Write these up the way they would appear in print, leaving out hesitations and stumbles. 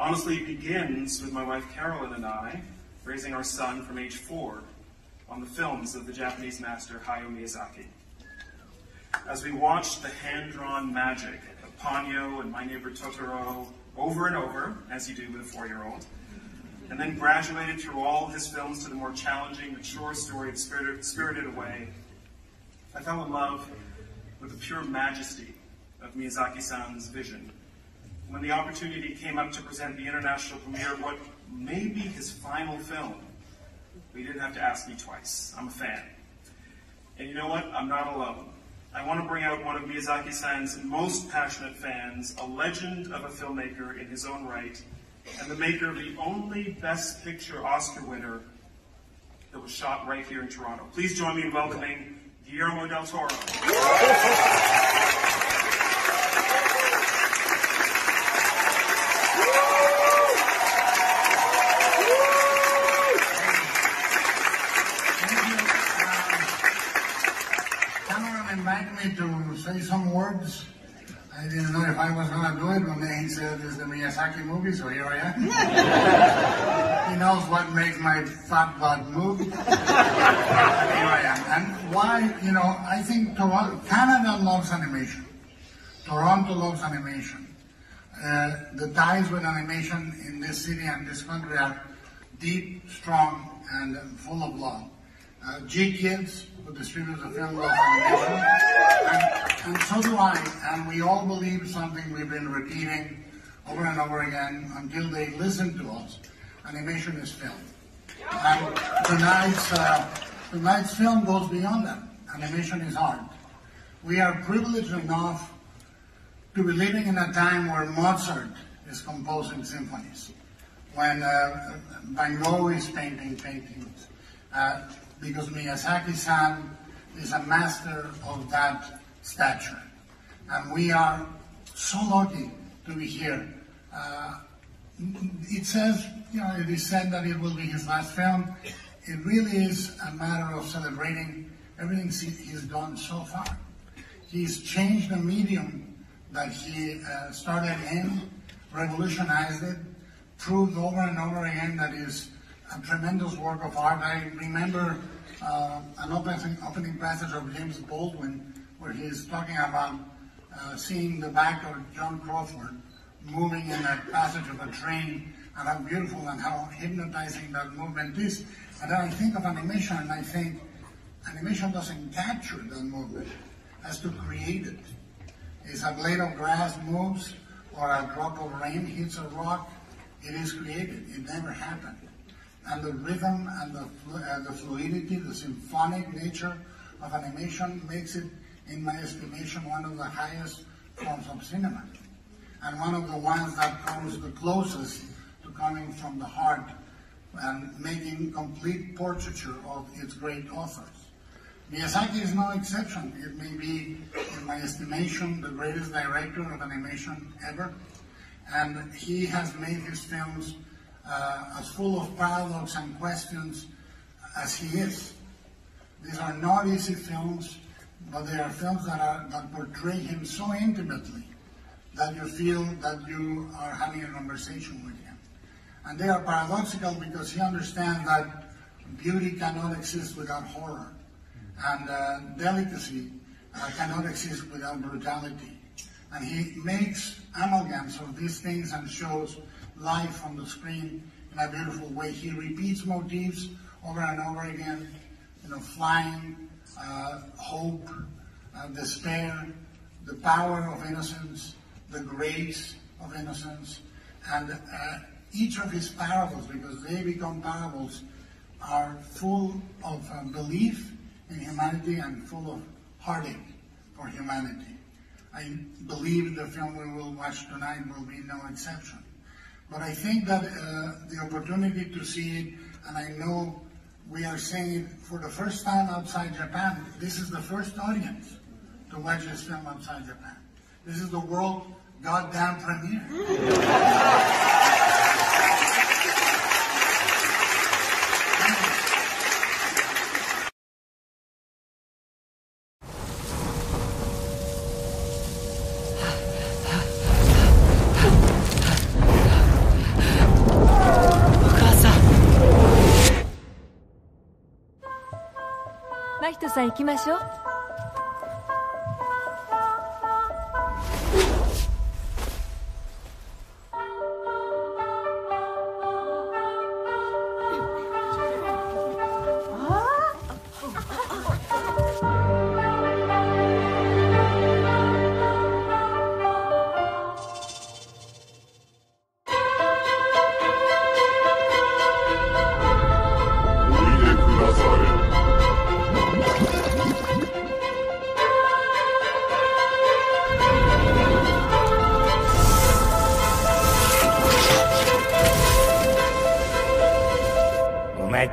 honestly begins with my wife Carolyn and I raising our son from age 4 on the films of the Japanese master Hayao Miyazaki. As we watched the hand-drawn magic of Ponyo and My Neighbor Totoro over and over, as you do with a 4-year-old, and then graduated through all of his films to the more challenging, mature story of Spirited Away, I fell in love with the pure majesty of Miyazaki-san's vision. When the opportunity came up to present the international premiere of what may be his final film, he didn't have to ask me twice. I'm a fan. And you know what? I'm not alone. I want to bring out one of Miyazaki-san's most passionate fans, a legend of a filmmaker in his own right, and the maker of the only Best Picture Oscar winner that was shot right here in Toronto. Please join me in welcoming Guillermo del Toro. Me to say some words. I didn't know if I was going to do it, but he said it's the Miyazaki movie, so here I am. He knows what makes my fat butt move. Here I am. And why, you know, I think Canada loves animation. Toronto loves animation. The ties with animation in this city and this country are deep, strong, and full of love. GKids, who distributes the film of animation, and so do I, and we all believe something we've been repeating over and over again until they listen to us. Animation is film. And tonight's film goes beyond that. Animation is art. We are privileged enough to be living in a time where Mozart is composing symphonies, when Van Gogh is painting paintings, because Miyazaki-san is a master of that stature. And we are so lucky to be here. It says, you know, it is said that it will be his last film. It really is a matter of celebrating everything he's done so far. He's changed the medium that he started in, revolutionized it, proved over and over again that is a tremendous work of art. I remember an opening passage of James Baldwin where he's talking about seeing the back of John Crawford moving in that passage of a train, and how beautiful and how hypnotizing that movement is. And then I think of animation, and I think animation doesn't capture that movement, has to create it. It's a blade of grass moves, or a drop of rain hits a rock. It is created. It never happened. And the rhythm and the fluidity, the symphonic nature of animation makes it, in my estimation, one of the highest forms of cinema. And one of the ones that comes the closest to coming from the heart and making complete portraiture of its great authors. Miyazaki is no exception. It may be, in my estimation, the greatest director of animation ever. And he has made his films as full of paradox and questions as he is. These are not easy films, but they are films that portray him so intimately that you feel that you are having a conversation with him. And they are paradoxical because he understands that beauty cannot exist without horror, and delicacy cannot exist without brutality. And he makes amalgams of these things and shows life on the screen in a beautiful way. He repeats motifs over and over again, you know, flying, hope, despair, the power of innocence, the grace of innocence, and each of his parables, because they become parables, are full of belief in humanity and full of heartache for humanity. I believe the film we will watch tonight will be no exception. But I think that the opportunity to see it, and I know we are seeing it for the first time outside Japan. This is the first audience to watch this film outside Japan. This is the world goddamn premiere. さん行きましょう。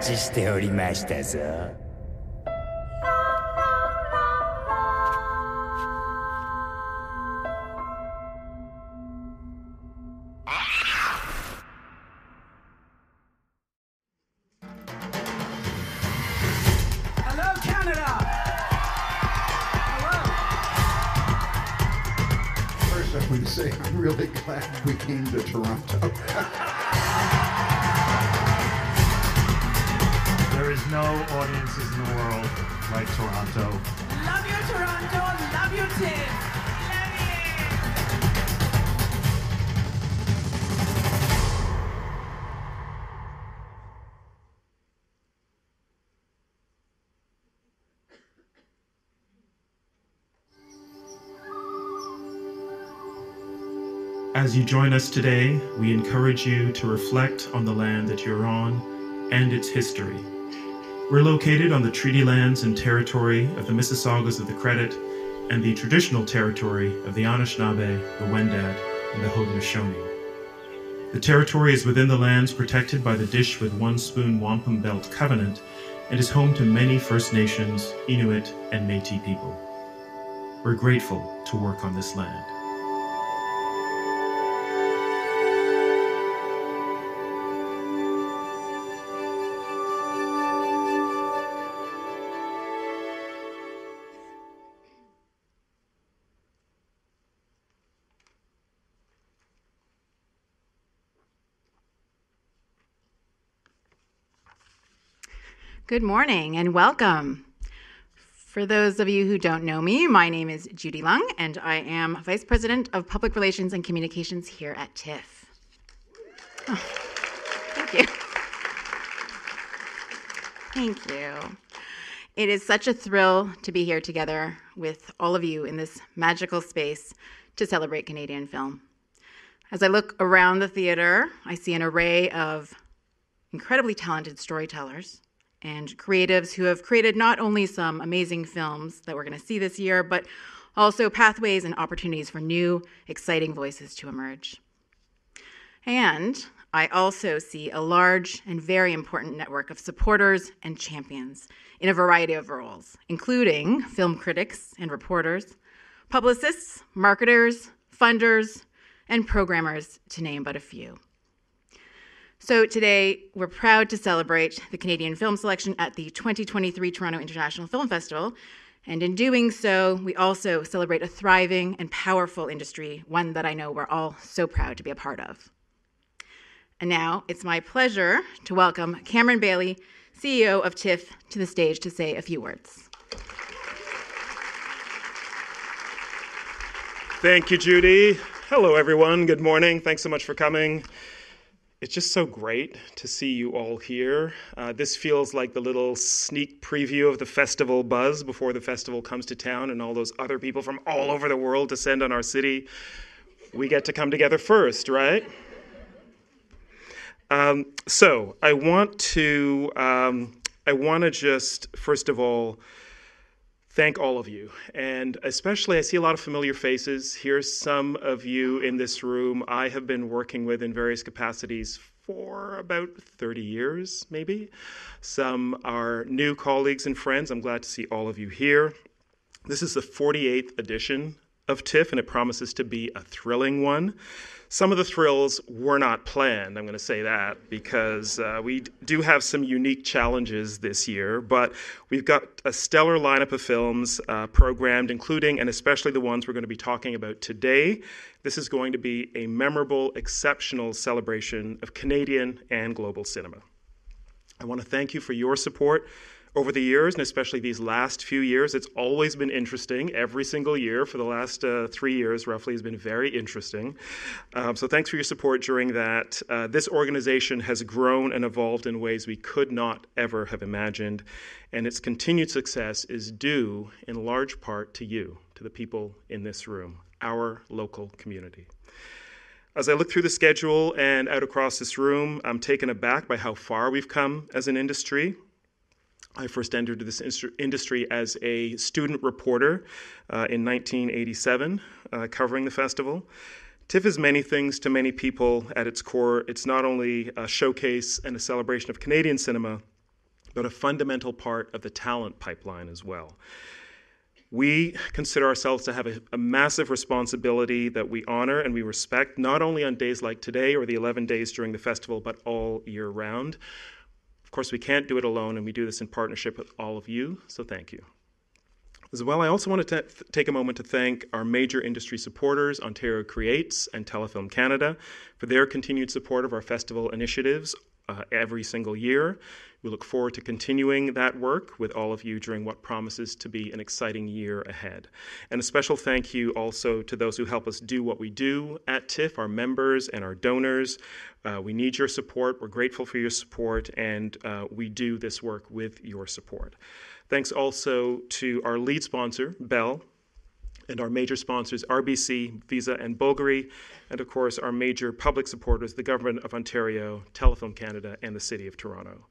しておりましたぞ。Hello, Canada. Hello. First, I want to say I'm really glad we came to Toronto. No audiences in the world like Toronto. Love you, Toronto. Love you, Tim. As you join us today, we encourage you to reflect on the land that you're on and its history. We're located on the treaty lands and territory of the Mississaugas of the Credit and the traditional territory of the Anishinaabe, the Wendat, and the Haudenosaunee. The territory is within the lands protected by the Dish with One Spoon Wampum Belt Covenant and is home to many First Nations, Inuit, and Métis people. We're grateful to work on this land. Good morning and welcome. For those of you who don't know me, my name is Judy Lung and I am Vice President of Public Relations and Communications here at TIFF. Oh, thank you. Thank you. It is such a thrill to be here together with all of you in this magical space to celebrate Canadian film. As I look around the theater, I see an array of incredibly talented storytellers and creatives who have created not only some amazing films that we're going to see this year, but also pathways and opportunities for new, exciting voices to emerge. And I also see a large and very important network of supporters and champions in a variety of roles, including film critics and reporters, publicists, marketers, funders, and programmers, to name but a few. So today, we're proud to celebrate the Canadian film selection at the 2023 Toronto International Film Festival. And in doing so, we also celebrate a thriving and powerful industry, one that I know we're all so proud to be a part of. And now, it's my pleasure to welcome Cameron Bailey, CEO of TIFF, to the stage to say a few words. Thank you, Judy. Hello, everyone. Good morning. Thanks so much for coming. It's just so great to see you all here. This feels like the little sneak preview of the festival buzz before the festival comes to town and all those other people from all over the world descend on our city. We get to come together first, right? So I want to just, first of all, thank all of you. And especially I see a lot of familiar faces. Here's some of you in this room I have been working with in various capacities for about 30 years, maybe. Some are new colleagues and friends. I'm glad to see all of you here. This is the 48th edition of TIFF, and it promises to be a thrilling one. Some of the thrills were not planned, I'm going to say that, because we do have some unique challenges this year, but we've got a stellar lineup of films programmed, including and especially the ones we're going to be talking about today. This is going to be a memorable, exceptional celebration of Canadian and global cinema. I want to thank you for your support over the years, and especially these last few years, it's always been interesting. Every single year for the last 3 years, roughly, has been very interesting. So thanks for your support during that. This organization has grown and evolved in ways we could not ever have imagined, and its continued success is due in large part to you, to the people in this room, our local community. As I look through the schedule and out across this room, I'm taken aback by how far we've come as an industry. I first entered this industry as a student reporter in 1987, covering the festival. TIFF is many things to many people at its core. It's not only a showcase and a celebration of Canadian cinema, but a fundamental part of the talent pipeline as well. We consider ourselves to have a massive responsibility that we honor and we respect, not only on days like today or the 11 days during the festival, but all year round. Of course, we can't do it alone, and we do this in partnership with all of you, so thank you. As well, I also want to take a moment to thank our major industry supporters, Ontario Creates and Telefilm Canada, for their continued support of our festival initiatives every single year. We look forward to continuing that work with all of you during what promises to be an exciting year ahead. And a special thank you also to those who help us do what we do at TIFF, our members and our donors. We need your support. We're grateful for your support, and we do this work with your support. Thanks also to our lead sponsor, Bell, and our major sponsors, RBC, Visa, and Bulgari, and of course, our major public supporters, the Government of Ontario, Telefilm Canada, and the City of Toronto.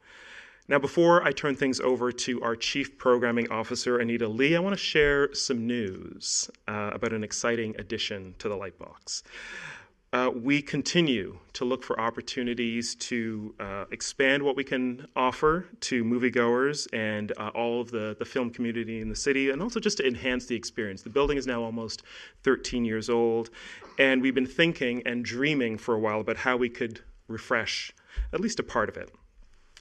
Now, before I turn things over to our Chief Programming Officer, Anita Lee, I want to share some news about an exciting addition to the Lightbox. We continue to look for opportunities to expand what we can offer to moviegoers and all of the film community in the city, and also just to enhance the experience. The building is now almost 13 years old, and we've been thinking and dreaming for a while about how we could refresh at least a part of it.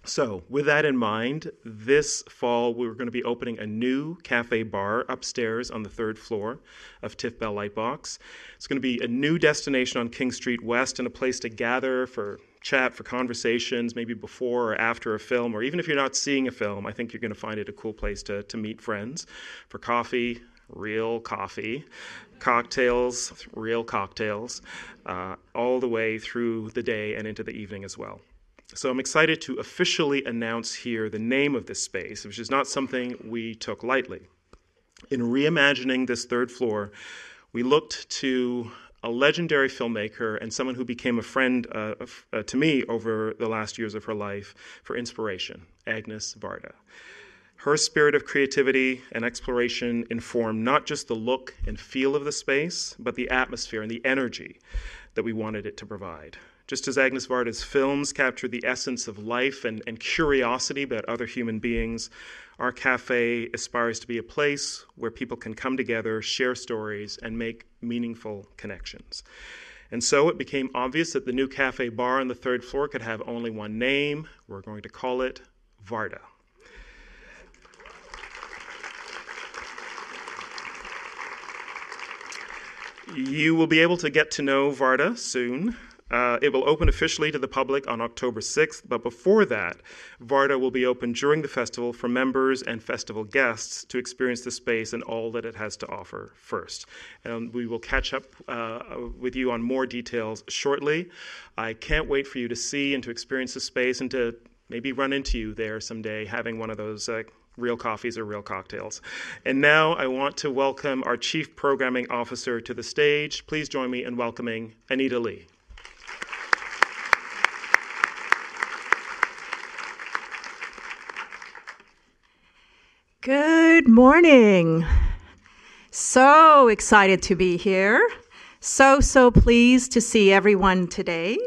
So, with that in mind, this fall we're going to be opening a new cafe bar upstairs on the third floor of TIFF Bell Lightbox. It's going to be a new destination on King Street West and a place to gather for chat, for conversations, maybe before or after a film, or even if you're not seeing a film, I think you're going to find it a cool place to meet friends for coffee, real coffee, cocktails, real cocktails, all the way through the day and into the evening as well. So I'm excited to officially announce here the name of this space, which is not something we took lightly. In reimagining this third floor, we looked to a legendary filmmaker and someone who became a friend to me over the last years of her life for inspiration, Agnès Varda. Her spirit of creativity and exploration informed not just the look and feel of the space, but the atmosphere and the energy that we wanted it to provide. Just as Agnès Varda's films captured the essence of life and curiosity about other human beings, our cafe aspires to be a place where people can come together, share stories, and make meaningful connections. And so it became obvious that the new cafe bar on the third floor could have only one name. We're going to call it Varda. You will be able to get to know Varda soon. It will open officially to the public on October 6th, but before that, Varda will be open during the festival for members and festival guests to experience the space and all that it has to offer first. And we will catch up with you on more details shortly. I can't wait for you to see and to experience the space and to maybe run into you there someday having one of those real coffees or real cocktails. And now I want to welcome our Chief Programming Officer to the stage. Please join me in welcoming Anita Lee. Good morning. So excited to be here. So pleased to see everyone today.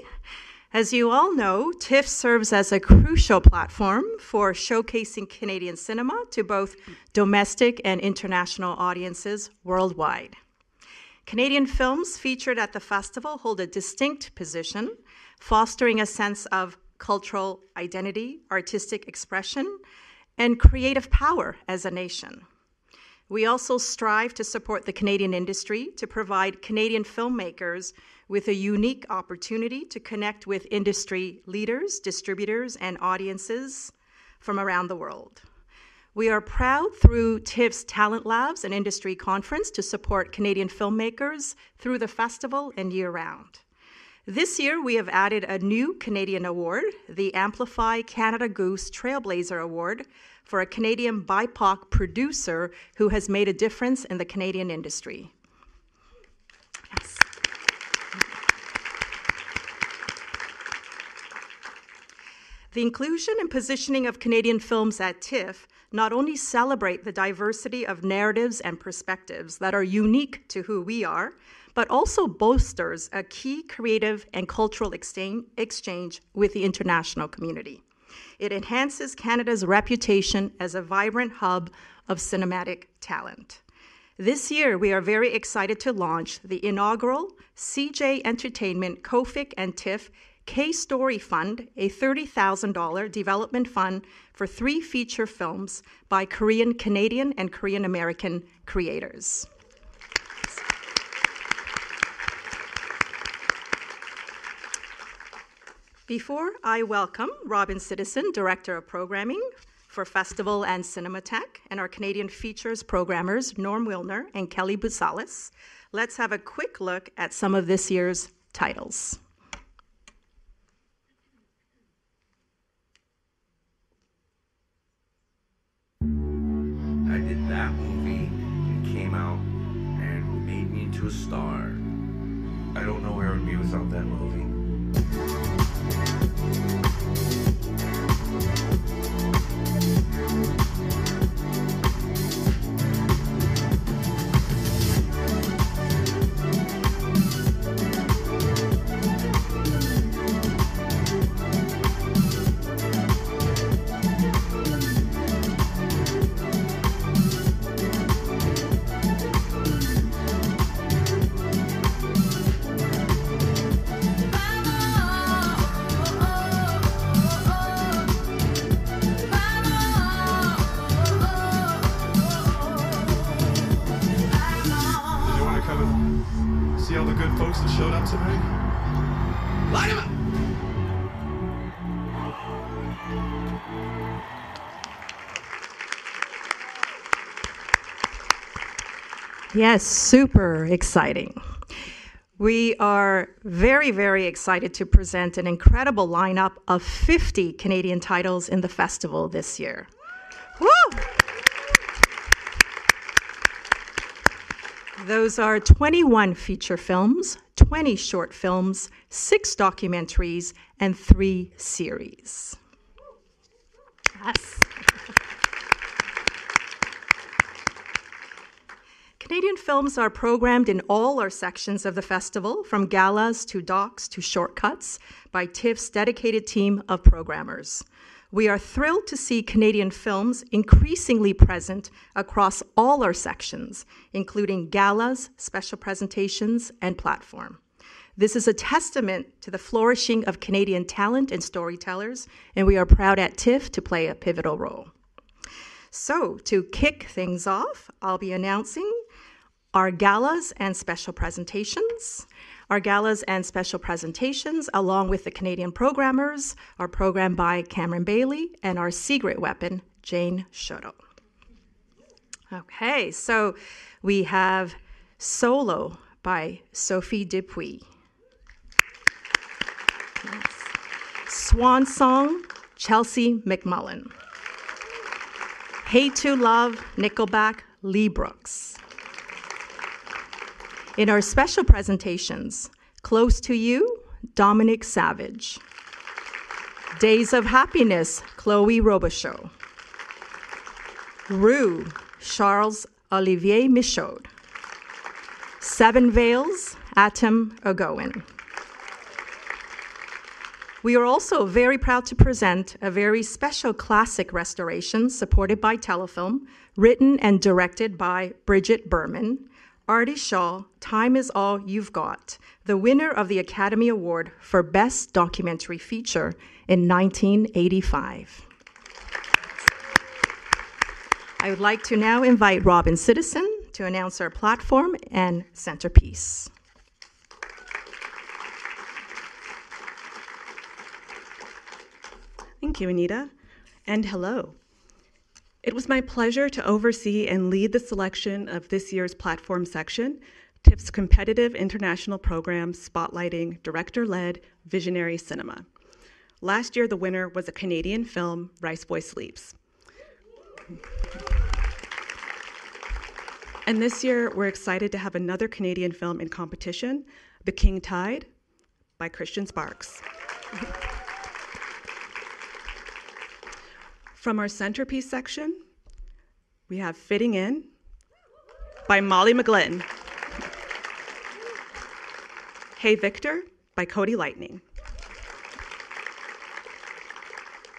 As you all know, TIFF serves as a crucial platform for showcasing Canadian cinema to both domestic and international audiences worldwide. Canadian films featured at the festival hold a distinct position, fostering a sense of cultural identity, artistic expression, and creative power as a nation. We also strive to support the Canadian industry to provide Canadian filmmakers with a unique opportunity to connect with industry leaders, distributors, and audiences from around the world. We are proud through TIFF's Talent Labs and Industry Conference to support Canadian filmmakers through the festival and year-round. This year, we have added a new Canadian award, the Amplify Canada Goose Trailblazer Award, for a Canadian BIPOC producer who has made a difference in the Canadian industry. Yes. The inclusion and positioning of Canadian films at TIFF not only celebrate the diversity of narratives and perspectives that are unique to who we are, but also bolsters a key creative and cultural exchange with the international community. It enhances Canada's reputation as a vibrant hub of cinematic talent. This year, we are very excited to launch the inaugural CJ Entertainment Kofic and TIFF K-Story Fund, a $30,000 development fund for 3 feature films by Korean Canadian and Korean American creators. Before I welcome Robin Citizen, Director of Programming for Festival and Cinematheque, and our Canadian Features programmers, Norm Wilner and Kelly Boutsalis, let's have a quick look at some of this year's titles. I did that movie, it came out and made me into a star. I don't know where it would be without that movie. Yes, super exciting. We are very, very excited to present an incredible lineup of 50 Canadian titles in the festival this year. Woo! Those are 21 feature films, 20 short films, 6 documentaries, and 3 series. Yes. Canadian films are programmed in all our sections of the festival, from galas to docs to shortcuts, by TIFF's dedicated team of programmers. We are thrilled to see Canadian films increasingly present across all our sections, including galas, special presentations, and platform. This is a testament to the flourishing of Canadian talent and storytellers, and we are proud at TIFF to play a pivotal role. So, to kick things off, I'll be announcing our galas and special presentations. Our galas and special presentations, along with the Canadian programmers, are programmed by Cameron Bailey and our secret weapon, Jane Shuto. Okay, so we have Solo by Sophie Dupuis. Yes. Swan Song, Chelsea McMullen. Hey to Love, Nickelback, Lee Brooks. In our special presentations, Close to You, Dominic Savage. Days of Happiness, Chloe Robichaud. Rue, Charles-Olivier Michaud. Seven Veils, Atom Egoyan. We are also very proud to present a very special classic restoration supported by Telefilm, written and directed by Bridget Berman, Artie Shaw, Time Is All You've Got, the winner of the Academy Award for Best Documentary Feature in 1985. I would like to now invite Robin Citizen to announce our platform and centerpiece. Thank you, Anita, and hello. It was my pleasure to oversee and lead the selection of this year's platform section, TIFF's competitive international program spotlighting director-led visionary cinema. Last year, the winner was a Canadian film, Rice Boy Sleeps. And this year, we're excited to have another Canadian film in competition, The King Tide by Christian Sparks. From our centerpiece section, we have Fitting In by Molly McGlynn. Hey Victor by Cody Lightning.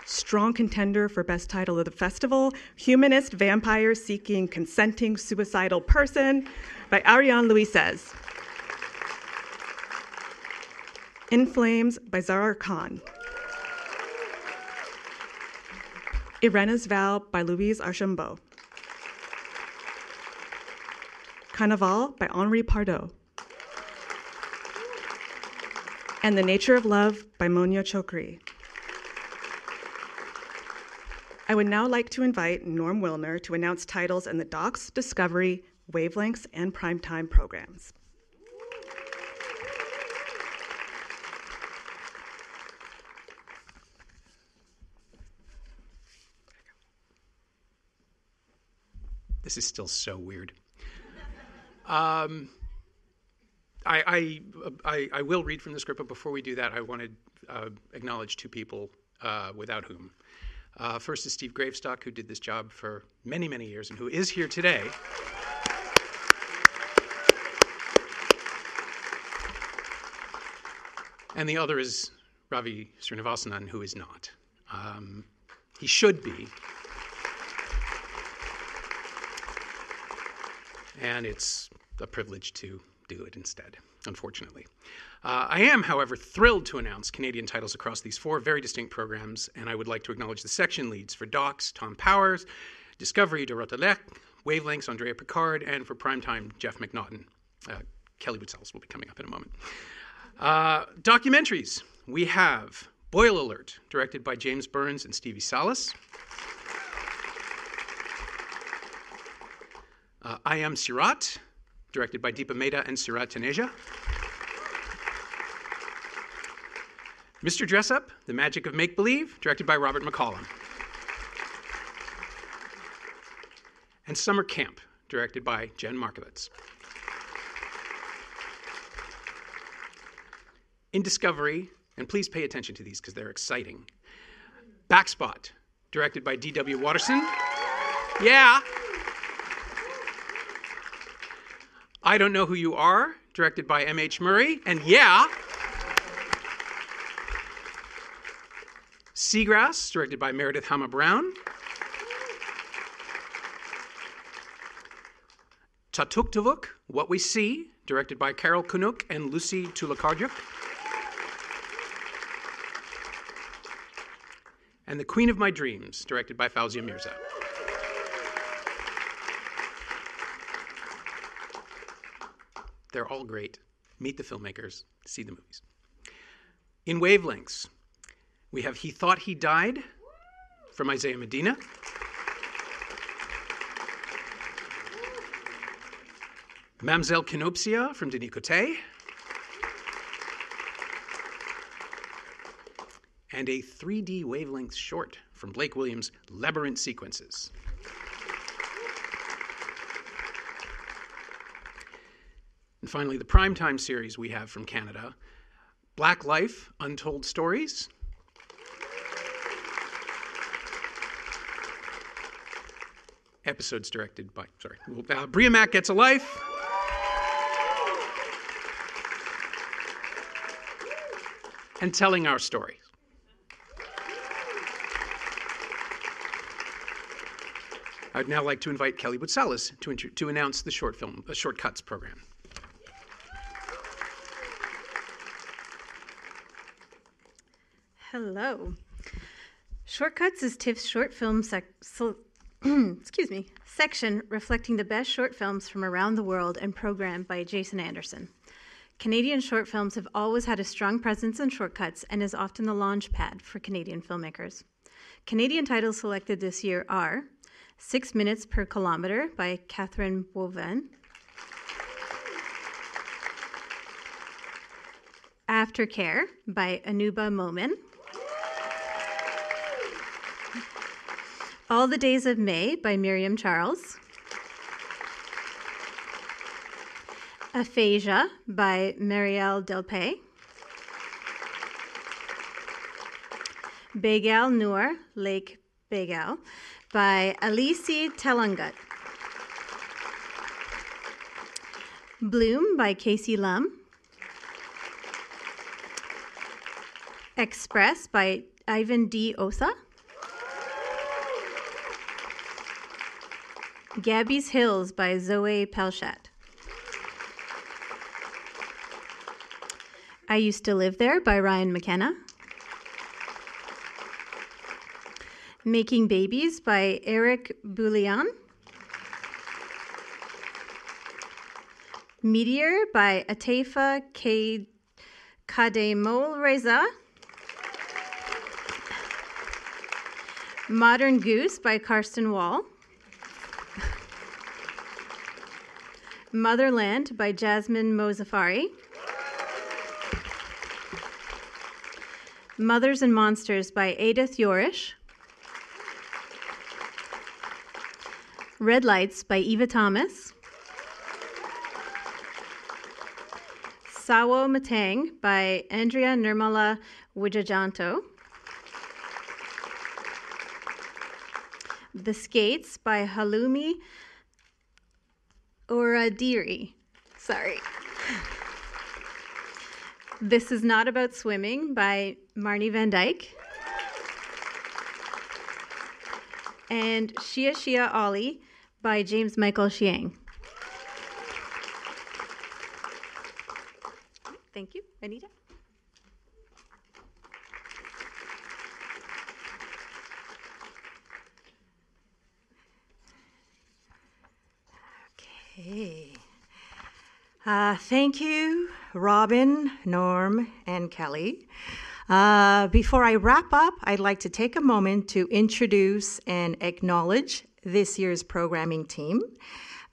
Strong contender for best title of the festival, Humanist Vampire Seeking Consenting Suicidal Person by Ariane Luisez. In Flames by Zahar Khan. Irena's Vow by Louise Archambault. Carnaval by Henri Pardo. And The Nature of Love by Monia Chokri. I would now like to invite Norm Wilner to announce titles in the Docs, Discovery, Wavelengths, and Primetime programs. This is still so weird. I will read from the script, but before we do that, I want to acknowledge two people without whom. First is Steve Gravestock, who did this job for many, many years and who is here today. And the other is Ravi Srinivasanan, who is not. He should be. And it's a privilege to do it instead, unfortunately. I am, however, thrilled to announce Canadian titles across these four very distinct programs, and I would like to acknowledge the section leads for Docs, Tom Powers, Discovery, Dorota Lech, Wavelengths, Andrea Picard, and for Primetime, Jeff McNaughton. Kelly Boutsalis will be coming up in a moment. Documentaries, we have Boil Alert, directed by James Burns and Stevie Salas. I Am Sirat, directed by Deepa Mehta and Sirat Taneja. Mr. Dress-Up, The Magic of Make-Believe, directed by Robert McCallum. And Summer Camp, directed by Jen Markowitz. In Discovery, and please pay attention to these because they're exciting, Backspot, directed by D.W. Watterson. Yeah. I Don't Know Who You Are, directed by M.H. Murray, and yeah. Seagrass, directed by Meredith Hama-Brown. Tatuktivuk, What We See, directed by Carol Kunuk and Lucy Tulakarjuk. And The Queen of My Dreams, directed by Fauzia Mirza. They're all great. Meet the filmmakers, see the movies. In Wavelengths, we have He Thought He Died from Isaiah Medina. Mamselle Canopsia from Denis Coté. And a 3D Wavelengths short from Blake Williams, Labyrinth Sequences. And finally, the primetime series we have from Canada, Black Life, Untold Stories, episodes directed by, Bria Mack Gets a Life, and Telling Our Story. I'd now like to invite Kelly Boutsalis to announce the short film, Shortcuts program. Hello. Shortcuts is TIFF's short film section reflecting the best short films from around the world and programmed by Jason Anderson. Canadian short films have always had a strong presence in Shortcuts and is often the launch pad for Canadian filmmakers. Canadian titles selected this year are 6 Minutes per Kilometer by Catherine Boivin. Aftercare by Anuba Momin. All the Days of May by Miriam Charles. Aphasia by Marielle Delpay. Begal Noor, Lake Begal by Alisi Telangut. Bloom by Casey Lum. Express by Ivan D. Osa. Gabby's Hills by Zoe Pelchat. I Used to Live There by Ryan McKenna. Making Babies by Eric Boulian. Meteor by Atefa K. Kademolreza. Modern Goose by Karsten Wall. Motherland by Jasmine Mozafari. Mothers and Monsters by Edith Yorish. Red Lights by Eva Thomas. Sawo Matang by Andrea Nirmala Wijajanto. The Skates by Halumi Oradiri. Sorry. This Is Not About Swimming by Marnie Van Dyke. And Shia Shia Ollie by James Michael Chiang. Thank you. Anita? Okay. Thank you, Robin, Norm, and Kelly. Before I wrap up, I'd like to take a moment to introduce and acknowledge this year's programming team.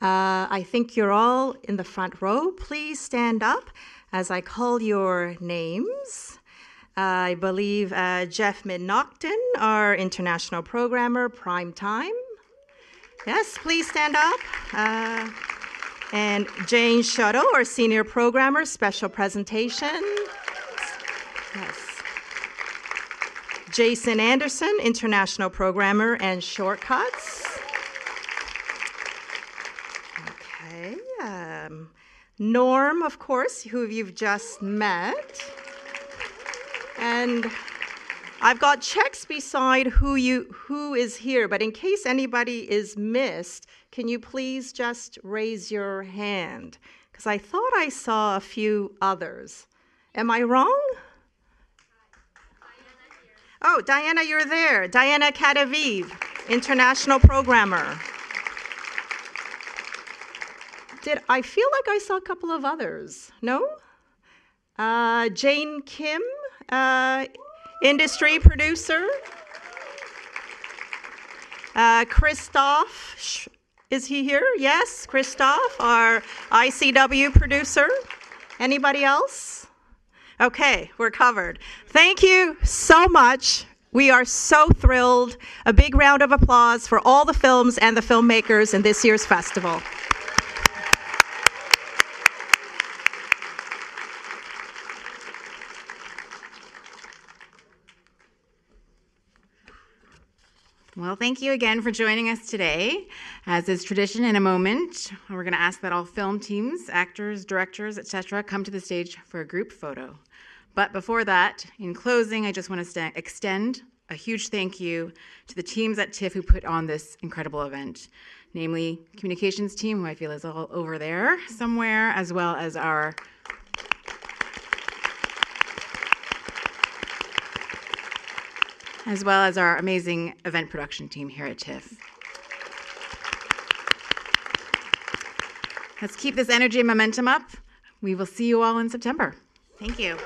I think you're all in the front row. Please stand up as I call your names. I believe Jeff Midnocton, our international programmer, prime time. Yes, please stand up. And Jane Shuttle, our senior programmer, special presentation. Yes. Jason Anderson, international programmer and shortcuts. Okay. Norm, of course, who you've just met. And I've got checks beside who is here, but in case anybody is missed, can you please just raise your hand? Because I thought I saw a few others. Am I wrong? Oh, Diana, you're there. Diana Kadaviv, international programmer. I feel like I saw a couple of others. No? Jane Kim, industry producer. Christoph, is he here? Yes, Christoph, our ICW producer. Anybody else? Okay, we're covered. Thank you so much. We are so thrilled. A big round of applause for all the films and the filmmakers in this year's festival. Well, thank you again for joining us today. As is tradition, in a moment, we're going to ask that all film teams, actors, directors, etc., come to the stage for a group photo. But before that, in closing, I just want to extend a huge thank you to the teams at TIFF who put on this incredible event, namely communications team, who I feel is all over there somewhere, as well as our amazing event production team here at TIFF. Let's keep this energy and momentum up. We will see you all in September. Thank you.